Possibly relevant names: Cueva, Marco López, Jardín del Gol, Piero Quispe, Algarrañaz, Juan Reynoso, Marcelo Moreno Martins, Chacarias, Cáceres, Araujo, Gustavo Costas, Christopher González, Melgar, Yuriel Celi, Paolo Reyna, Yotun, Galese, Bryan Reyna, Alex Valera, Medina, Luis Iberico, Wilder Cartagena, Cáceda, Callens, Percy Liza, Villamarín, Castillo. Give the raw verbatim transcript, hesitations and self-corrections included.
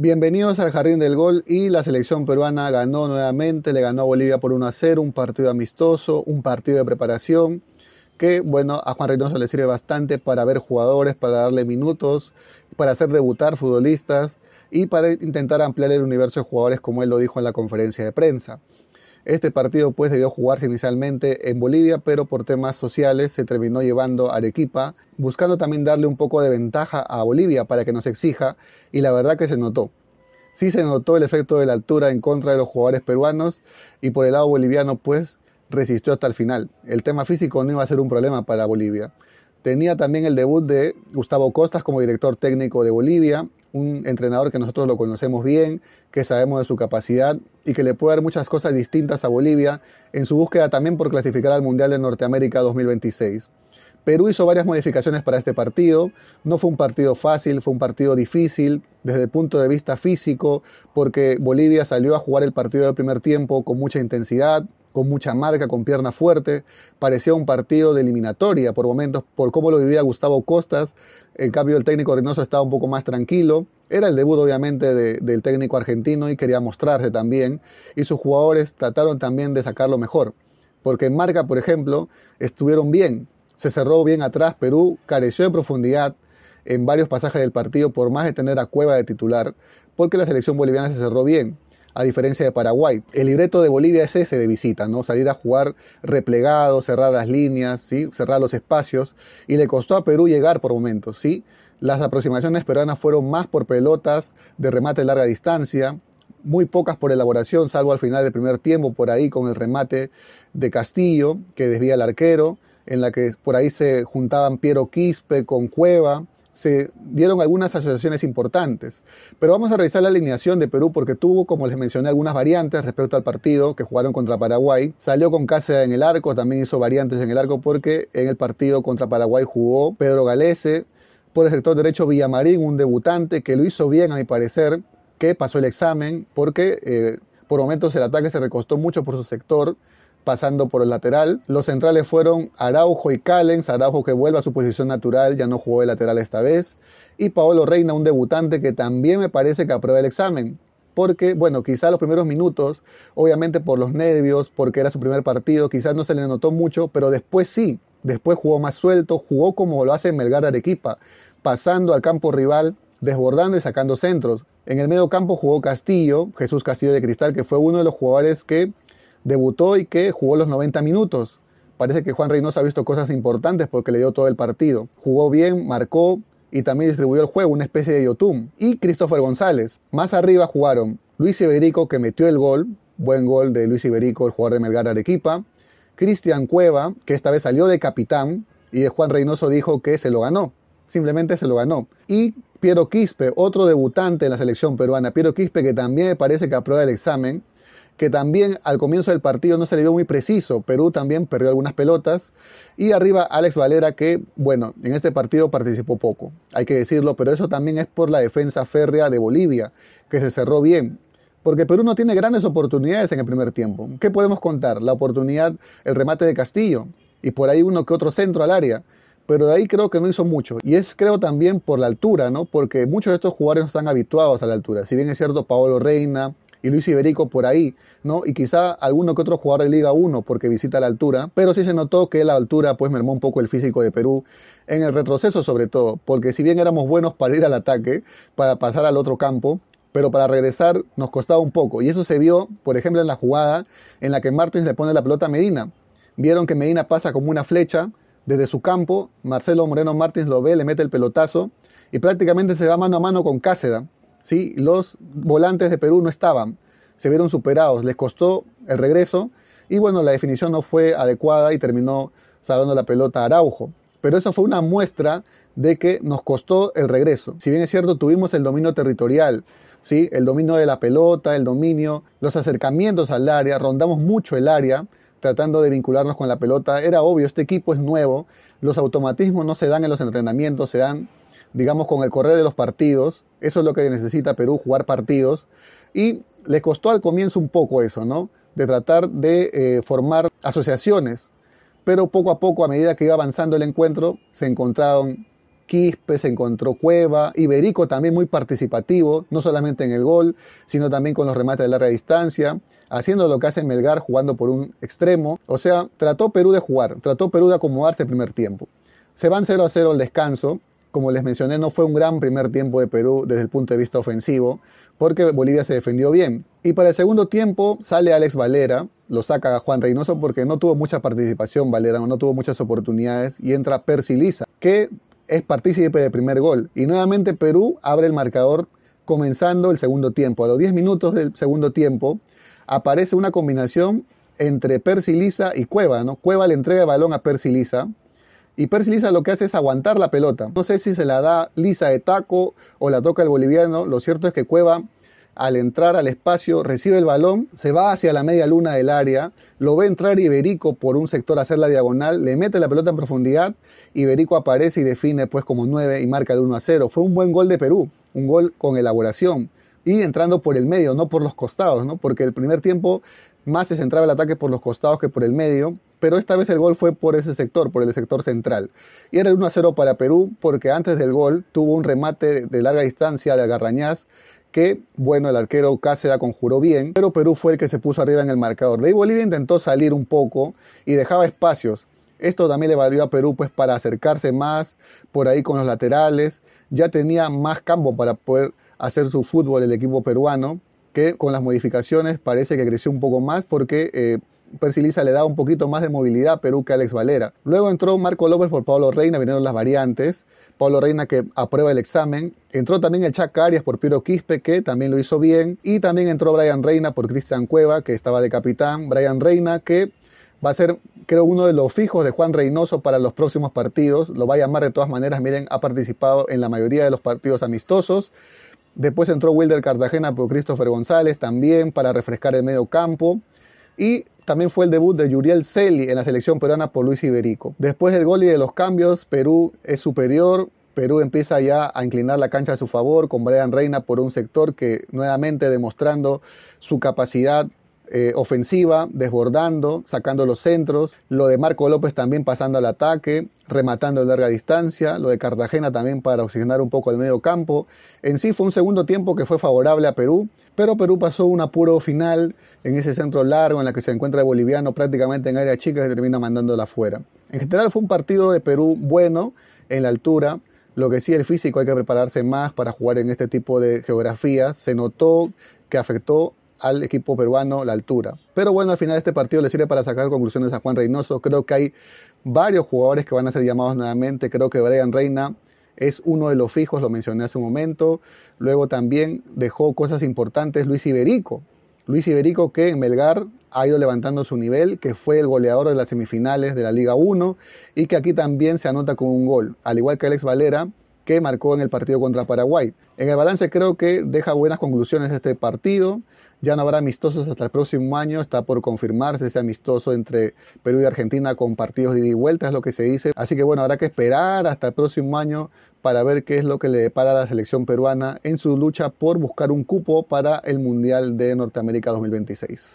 Bienvenidos al Jardín del Gol. Y la selección peruana ganó nuevamente, le ganó a Bolivia por uno a cero, un partido amistoso, un partido de preparación, que bueno, a Juan Reynoso le sirve bastante para ver jugadores, para darle minutos, para hacer debutar futbolistas y para intentar ampliar el universo de jugadores, como él lo dijo en la conferencia de prensa. Este partido pues debió jugarse inicialmente en Bolivia, pero por temas sociales se terminó llevando a Arequipa, buscando también darle un poco de ventaja a Bolivia para que nos exija, y la verdad que se notó. Sí se notó el efecto de la altura en contra de los jugadores peruanos, y por el lado boliviano pues resistió hasta el final. El tema físico no iba a ser un problema para Bolivia. Tenía también el debut de Gustavo Costas como director técnico de Bolivia, un entrenador que nosotros lo conocemos bien, que sabemos de su capacidad y que le puede dar muchas cosas distintas a Bolivia en su búsqueda también por clasificar al Mundial de Norteamérica dos mil veintiséis. Perú hizo varias modificaciones para este partido. No fue un partido fácil, fue un partido difícil desde el punto de vista físico, porque Bolivia salió a jugar el partido del primer tiempo con mucha intensidad, con mucha marca, con pierna fuerte. Parecía un partido de eliminatoria por momentos, por cómo lo vivía Gustavo Costas. En cambio, el técnico Reynoso estaba un poco más tranquilo. Era el debut, obviamente, de, del técnico argentino, y quería mostrarse también. Y sus jugadores trataron también de sacarlo mejor, porque en marca, por ejemplo, estuvieron bien. Se cerró bien atrás Perú, careció de profundidad en varios pasajes del partido, por más de tener a Cueva de titular, porque la selección boliviana se cerró bien, a diferencia de Paraguay. El libreto de Bolivia es ese de visita, ¿no? Salir a jugar replegado, cerrar las líneas, ¿sí? Cerrar los espacios, y le costó a Perú llegar por momentos, ¿sí? Las aproximaciones peruanas fueron más por pelotas de remate de larga distancia, muy pocas por elaboración, salvo al final del primer tiempo, por ahí con el remate de Castillo, que desvía al arquero, en la que por ahí se juntaban Piero Quispe con Cueva. Se dieron algunas asociaciones importantes. Pero vamos a revisar la alineación de Perú, porque tuvo, como les mencioné, algunas variantes respecto al partido que jugaron contra Paraguay. Salió con Cáceres en el arco, también hizo variantes en el arco, porque en el partido contra Paraguay jugó Pedro Galese. Por el sector derecho, Villamarín, un debutante que lo hizo bien a mi parecer, que pasó el examen, porque eh, por momentos el ataque se recostó mucho por su sector, pasando por el lateral. Los centrales fueron Araujo y Callens. Araujo, que vuelve a su posición natural, ya no jugó de lateral esta vez. Y Paolo Reyna, un debutante que también me parece que aprueba el examen, porque, bueno, quizá los primeros minutos, obviamente por los nervios, porque era su primer partido, quizás no se le notó mucho, pero después sí. Después jugó más suelto, jugó como lo hace Melgar de Arequipa, pasando al campo rival, desbordando y sacando centros. En el medio campo jugó Castillo, Jesús Castillo de Cristal, que fue uno de los jugadores que debutó y que jugó los noventa minutos. Parece que Juan Reynoso ha visto cosas importantes, porque le dio todo el partido. Jugó bien, marcó y también distribuyó el juego, una especie de Yotun. Y Christopher González. Más arriba jugaron Luis Iberico, que metió el gol. Buen gol de Luis Iberico, el jugador de Melgar de Arequipa. Cristian Cueva, que esta vez salió de capitán, y Juan Reynoso dijo que se lo ganó. Simplemente se lo ganó. Y Piero Quispe, otro debutante en la selección peruana. Piero Quispe, que también me parece que aprueba el examen, que también al comienzo del partido no se le vio muy preciso. Perú también perdió algunas pelotas. Y arriba Alex Valera, que, bueno, en este partido participó poco, hay que decirlo, pero eso también es por la defensa férrea de Bolivia, que se cerró bien, porque Perú no tiene grandes oportunidades en el primer tiempo. ¿Qué podemos contar? La oportunidad, el remate de Castillo, y por ahí uno que otro centro al área, pero de ahí creo que no hizo mucho. Y es, creo, también por la altura, ¿no? Porque muchos de estos jugadores no están habituados a la altura. Si bien es cierto, Paolo Reyna y Luis Iberico por ahí, ¿no? Y quizá alguno que otro jugador de Liga uno, porque visita la altura, pero sí se notó que la altura pues mermó un poco el físico de Perú, en el retroceso sobre todo, porque si bien éramos buenos para ir al ataque, para pasar al otro campo, pero para regresar nos costaba un poco. Y eso se vio, por ejemplo, en la jugada en la que Martins le pone la pelota a Medina. Vieron que Medina pasa como una flecha desde su campo, Marcelo Moreno Martins lo ve, le mete el pelotazo y prácticamente se va mano a mano con Cáceda, ¿sí? Los volantes de Perú no estaban, se vieron superados, les costó el regreso y bueno, la definición no fue adecuada y terminó salvando la pelota a Araujo. Pero eso fue una muestra de que nos costó el regreso. Si bien es cierto, tuvimos el dominio territorial, ¿sí? El dominio de la pelota, el dominio, los acercamientos al área, rondamos mucho el área, tratando de vincularnos con la pelota. Era obvio, este equipo es nuevo, los automatismos no se dan en los entrenamientos, se dan, digamos, con el correr de los partidos. Eso es lo que necesita Perú, jugar partidos, y les costó al comienzo un poco eso, ¿no? De tratar de eh, formar asociaciones, pero poco a poco, a medida que iba avanzando el encuentro, se encontraron Quispe, se encontró Cueva, Iberico también muy participativo, no solamente en el gol, sino también con los remates de larga distancia, haciendo lo que hace Melgar jugando por un extremo. O sea, trató Perú de jugar, trató Perú de acomodarse el primer tiempo. Se van cero a cero al descanso. Como les mencioné, no fue un gran primer tiempo de Perú desde el punto de vista ofensivo, porque Bolivia se defendió bien. Y para el segundo tiempo sale Alex Valera, lo saca a Juan Reynoso porque no tuvo mucha participación Valera, no tuvo muchas oportunidades, y entra Percy Liza, que es partícipe del primer gol. Y nuevamente Perú abre el marcador comenzando el segundo tiempo. A los diez minutos del segundo tiempo aparece una combinación entre Percy Liza y Cueva, ¿no? Cueva le entrega el balón a Percy Liza, y Percy Liza lo que hace es aguantar la pelota. No sé si se la da Liza de taco o la toca el boliviano. Lo cierto es que Cueva, al entrar al espacio, recibe el balón, se va hacia la media luna del área, lo ve entrar Iberico por un sector a hacer la diagonal, le mete la pelota en profundidad, Iberico aparece y define pues como nueve y marca el uno a cero. Fue un buen gol de Perú, un gol con elaboración y entrando por el medio, no por los costados, ¿no? Porque el primer tiempo más se centraba el ataque por los costados que por el medio, pero esta vez el gol fue por ese sector, por el sector central. Y era el uno a cero para Perú porque antes del gol tuvo un remate de larga distancia de Algarrañaz que, bueno, el arquero Cáceda conjuró bien, pero Perú fue el que se puso arriba en el marcador. De ahí Bolivia intentó salir un poco y dejaba espacios. Esto también le valió a Perú pues para acercarse más, por ahí con los laterales. Ya tenía más campo para poder hacer su fútbol el equipo peruano, que con las modificaciones parece que creció un poco más porque eh, Percy Liza le daba un poquito más de movilidad a Perú que Alex Valera. Luego entró Marco López por Paolo Reyna, vinieron las variantes. Paolo Reyna que aprueba el examen. Entró también el Chacarias por Piero Quispe, que también lo hizo bien. Y también entró Bryan Reyna por Cristian Cueva, que estaba de capitán. Bryan Reyna que va a ser, creo, uno de los fijos de Juan Reynoso para los próximos partidos. Lo va a llamar de todas maneras. Miren, ha participado en la mayoría de los partidos amistosos. Después entró Wilder Cartagena por Christopher González también para refrescar el medio campo. Y también fue el debut de Yuriel Celi en la selección peruana por Luis Iberico. Después del gol y de los cambios, Perú es superior. Perú empieza ya a inclinar la cancha a su favor con Bryan Reyna por un sector que nuevamente demostrando su capacidad eh, ofensiva, desbordando, sacando los centros. Lo de Marco López también pasando al ataque, rematando de larga distancia. Lo de Cartagena también para oxigenar un poco el medio campo. En sí fue un segundo tiempo que fue favorable a Perú, pero Perú pasó un apuro final en ese centro largo en la que se encuentra el boliviano prácticamente en área chica y termina mandándola afuera. En general fue un partido de Perú bueno en la altura. Lo que sí, el físico hay que prepararse más para jugar en este tipo de geografías. Se notó que afectó al equipo peruano la altura. Pero bueno, al final este partido le sirve para sacar conclusiones a Juan Reynoso. Creo que hay varios jugadores que van a ser llamados nuevamente. Creo que Bryan Reyna es uno de los fijos, lo mencioné hace un momento. Luego también dejó cosas importantes Luis Iberico. Luis Iberico que en Melgar ha ido levantando su nivel, que fue el goleador de las semifinales de la Liga uno y que aquí también se anota con un gol, al igual que Alex Valera, que marcó en el partido contra Paraguay. En el balance creo que deja buenas conclusiones este partido. Ya no habrá amistosos hasta el próximo año. Está por confirmarse ese amistoso entre Perú y Argentina con partidos de ida y vuelta, es lo que se dice. Así que bueno, habrá que esperar hasta el próximo año para ver qué es lo que le depara a la selección peruana en su lucha por buscar un cupo para el Mundial de Norteamérica dos mil veintiséis.